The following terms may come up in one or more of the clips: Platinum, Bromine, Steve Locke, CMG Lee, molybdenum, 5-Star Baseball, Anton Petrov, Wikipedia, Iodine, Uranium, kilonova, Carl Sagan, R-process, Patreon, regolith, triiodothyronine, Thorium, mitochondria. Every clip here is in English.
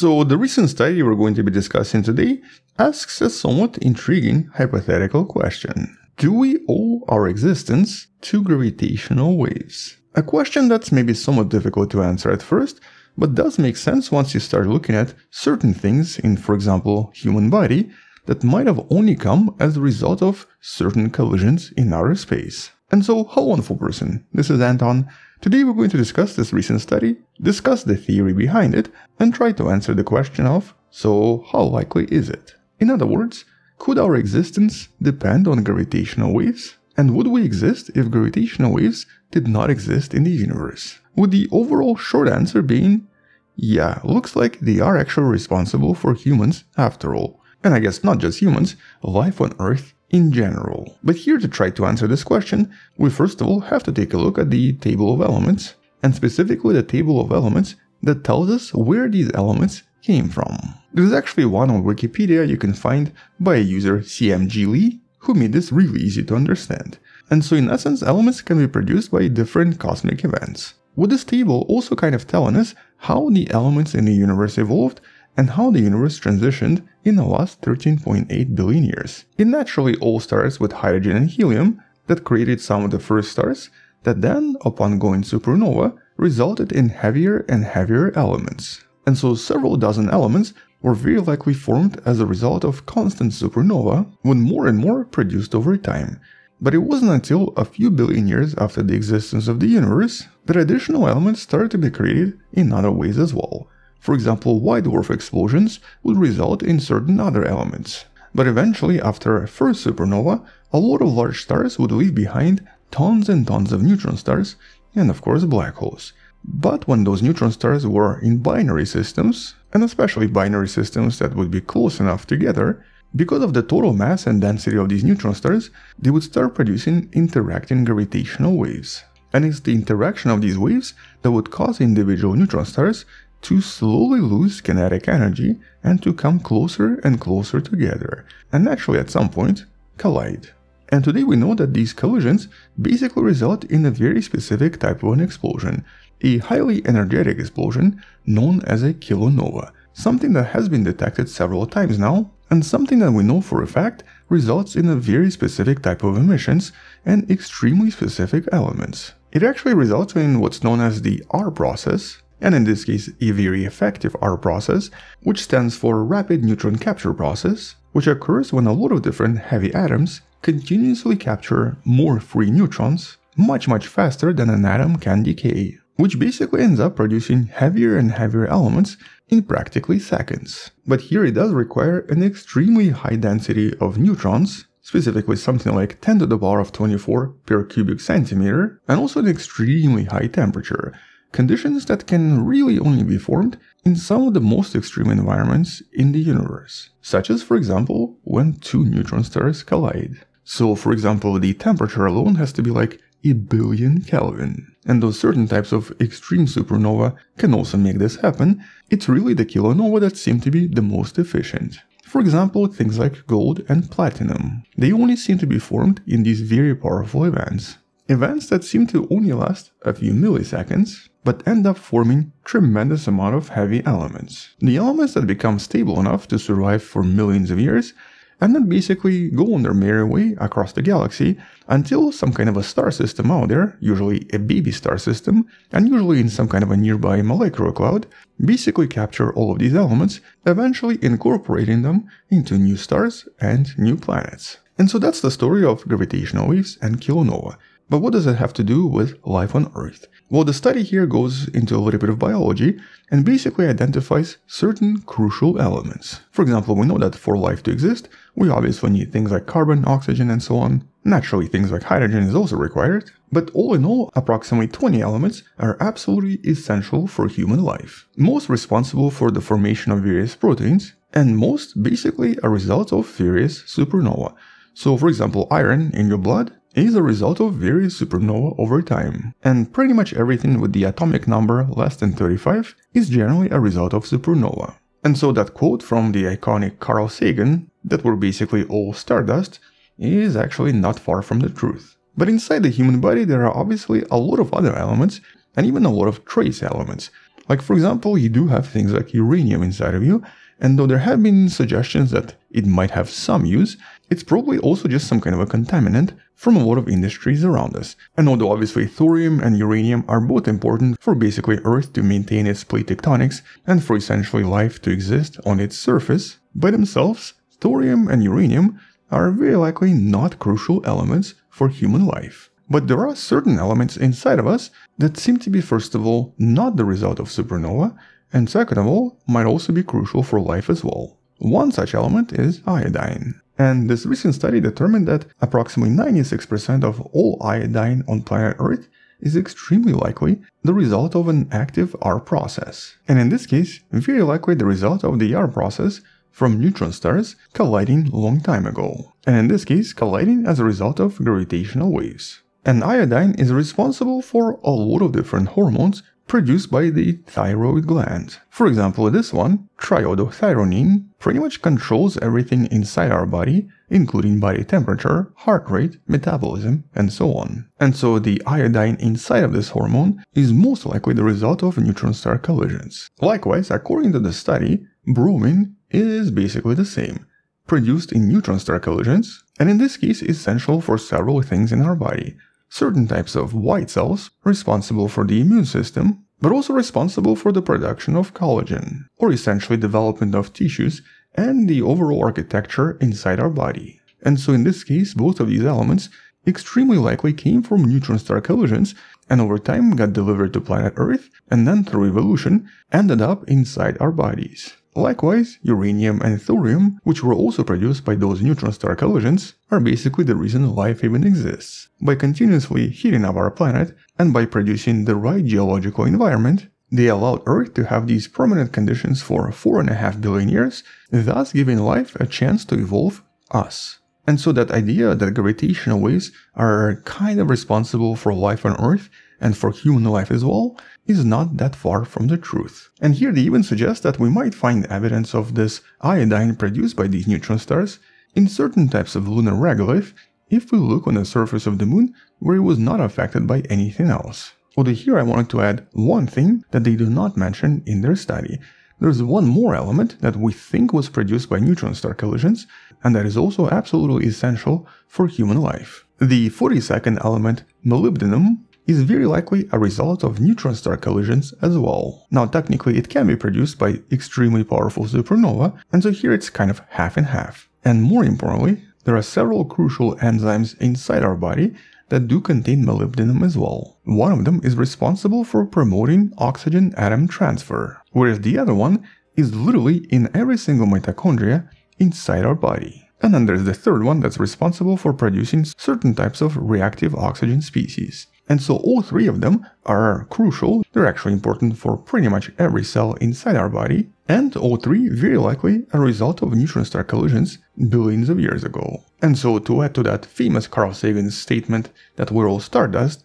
So the recent study we're going to be discussing today asks a somewhat intriguing hypothetical question. Do we owe our existence to gravitational waves? A question that's maybe somewhat difficult to answer at first, but does make sense once you start looking at certain things in, for example, human body, that might have only come as a result of certain collisions in outer space. And so, hello wonderful person, this is Anton. Today we're going to discuss this recent study, discuss the theory behind it, and try to answer the question of, so how likely is it? In other words, could our existence depend on gravitational waves? And would we exist if gravitational waves did not exist in the universe? With the overall short answer being, yeah, looks like they are actually responsible for humans after all. And I guess not just humans, life on Earth in general. But here to try to answer this question, we first of all have to take a look at the table of elements, and specifically the table of elements that tells us where these elements came from. There's actually one on Wikipedia you can find by a user CMG Lee, who made this really easy to understand. And so in essence, elements can be produced by different cosmic events. With this table also kind of telling us how the elements in the universe evolved and how the universe transitioned in the last 13.8 billion years. It naturally all starts with hydrogen and helium that created some of the first stars that then, upon going supernova, resulted in heavier and heavier elements. And so several dozen elements were very likely formed as a result of constant supernova, when more and more produced over time. But it wasn't until a few billion years after the existence of the universe that additional elements started to be created in other ways as well. For example, white dwarf explosions would result in certain other elements. But eventually, after a first supernova, a lot of large stars would leave behind tons and tons of neutron stars, and of course black holes. But when those neutron stars were in binary systems, and especially binary systems that would be close enough together, because of the total mass and density of these neutron stars, they would start producing interacting gravitational waves. And it's the interaction of these waves that would cause individual neutron stars to slowly lose kinetic energy and to come closer and closer together, and naturally at some point collide. And today we know that these collisions basically result in a very specific type of an explosion, a highly energetic explosion known as a kilonova, something that has been detected several times now, and something that we know for a fact results in a very specific type of emissions and extremely specific elements. It actually results in what's known as the R-process, and in this case a very effective R-process, which stands for rapid neutron capture process, which occurs when a lot of different heavy atoms continuously capture more free neutrons much faster than an atom can decay, which basically ends up producing heavier and heavier elements in practically seconds. But here it does require an extremely high density of neutrons, specifically something like 10 to the power of 24 per cubic centimeter, and also an extremely high temperature, conditions that can really only be formed in some of the most extreme environments in the universe, such as, for example, when two neutron stars collide. So, for example, the temperature alone has to be like a billion Kelvin. And though certain types of extreme supernova can also make this happen, it's really the kilonova that seem to be the most efficient. For example, things like gold and platinum. They only seem to be formed in these very powerful events. Events that seem to only last a few milliseconds, but end up forming tremendous amount of heavy elements. The elements that become stable enough to survive for millions of years and then basically go on their merry way across the galaxy until some kind of a star system out there, usually a baby star system, and usually in some kind of a nearby molecular cloud, basically capture all of these elements, eventually incorporating them into new stars and new planets. And so that's the story of gravitational waves and kilonova. But what does it have to do with life on Earth? Well, the study here goes into a little bit of biology and basically identifies certain crucial elements. For example, we know that for life to exist, we obviously need things like carbon, oxygen, and so on. Naturally, things like hydrogen is also required. But all in all, approximately 20 elements are absolutely essential for human life. Most responsible for the formation of various proteins, and most basically a result of various supernova. So, for example, iron in your blood is a result of various supernova over time, and pretty much everything with the atomic number less than 35 is generally a result of supernova. And so that quote from the iconic Carl Sagan, that we're basically all stardust, is actually not far from the truth. But inside the human body there are obviously a lot of other elements, and even a lot of trace elements, Like, for example, you do have things like uranium inside of you, and though there have been suggestions that it might have some use, it's probably also just some kind of a contaminant from a lot of industries around us. And although obviously thorium and uranium are both important for basically Earth to maintain its plate tectonics and for essentially life to exist on its surface, by themselves, thorium and uranium are very likely not crucial elements for human life. But there are certain elements inside of us that seem to be, first of all, not the result of supernova, and second of all, might also be crucial for life as well. One such element is iodine. And this recent study determined that approximately 96% of all iodine on planet Earth is extremely likely the result of an active R process. And in this case, very likely the result of the R process from neutron stars colliding a long time ago. And in this case, colliding as a result of gravitational waves. And iodine is responsible for a lot of different hormones produced by the thyroid gland. For example, this one, triiodothyronine, pretty much controls everything inside our body, including body temperature, heart rate, metabolism, and so on. And so the iodine inside of this hormone is most likely the result of neutron star collisions. Likewise, according to the study, bromine is basically the same, produced in neutron star collisions, and in this case is essential for several things in our body. Certain types of white cells, responsible for the immune system, but also responsible for the production of collagen, or essentially development of tissues and the overall architecture inside our body. And so in this case, both of these elements extremely likely came from neutron star collisions and over time got delivered to planet Earth and then through evolution ended up inside our bodies. Likewise, uranium and thorium, which were also produced by those neutron star collisions, are basically the reason life even exists. By continuously heating up our planet and by producing the right geological environment, they allowed Earth to have these permanent conditions for 4.5 billion years, thus giving life a chance to evolve us. And so that idea that gravitational waves are kind of responsible for life on Earth and for human life as well, is not that far from the truth. And here they even suggest that we might find evidence of this iodine produced by these neutron stars in certain types of lunar regolith if we look on the surface of the moon where it was not affected by anything else. Although here I wanted to add one thing that they do not mention in their study. There's one more element that we think was produced by neutron star collisions and that is also absolutely essential for human life. The 42nd element, molybdenum, is very likely a result of neutron star collisions as well. Now technically it can be produced by extremely powerful supernova, and so here it's kind of half and half. And more importantly, there are several crucial enzymes inside our body that do contain molybdenum as well. One of them is responsible for promoting oxygen atom transfer, whereas the other one is literally in every single mitochondria inside our body. And then there's the third one that's responsible for producing certain types of reactive oxygen species. And so all three of them are crucial, they're actually important for pretty much every cell inside our body, and all three very likely a result of neutron star collisions billions of years ago. And so to add to that famous Carl Sagan's statement that we're all stardust,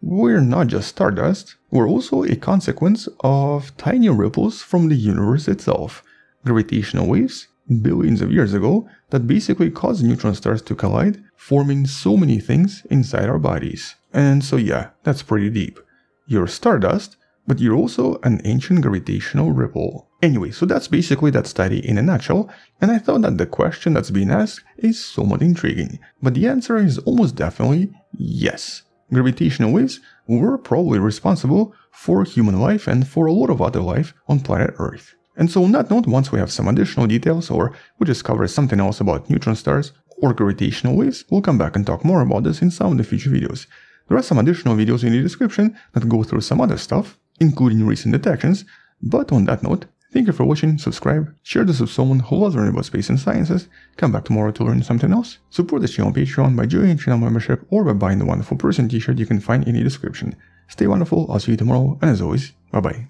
we're not just stardust, we're also a consequence of tiny ripples from the universe itself, gravitational waves, billions of years ago that basically caused neutron stars to collide, forming so many things inside our bodies. And so yeah, that's pretty deep. You're stardust, but you're also an ancient gravitational ripple. Anyway, so that's basically that study in a nutshell, and I thought that the question that's being asked is somewhat intriguing, but the answer is almost definitely yes. Gravitational waves were probably responsible for human life and for a lot of other life on planet Earth. And so on that note, once we have some additional details or we discover something else about neutron stars or gravitational waves, we'll come back and talk more about this in some of the future videos. There are some additional videos in the description that go through some other stuff, including recent detections, but on that note, thank you for watching, subscribe, share this with someone who loves learning about space and sciences, come back tomorrow to learn something else, support this channel on Patreon by joining channel membership or by buying the Wonderful Person t-shirt you can find in the description. Stay wonderful, I'll see you tomorrow, and as always, bye bye.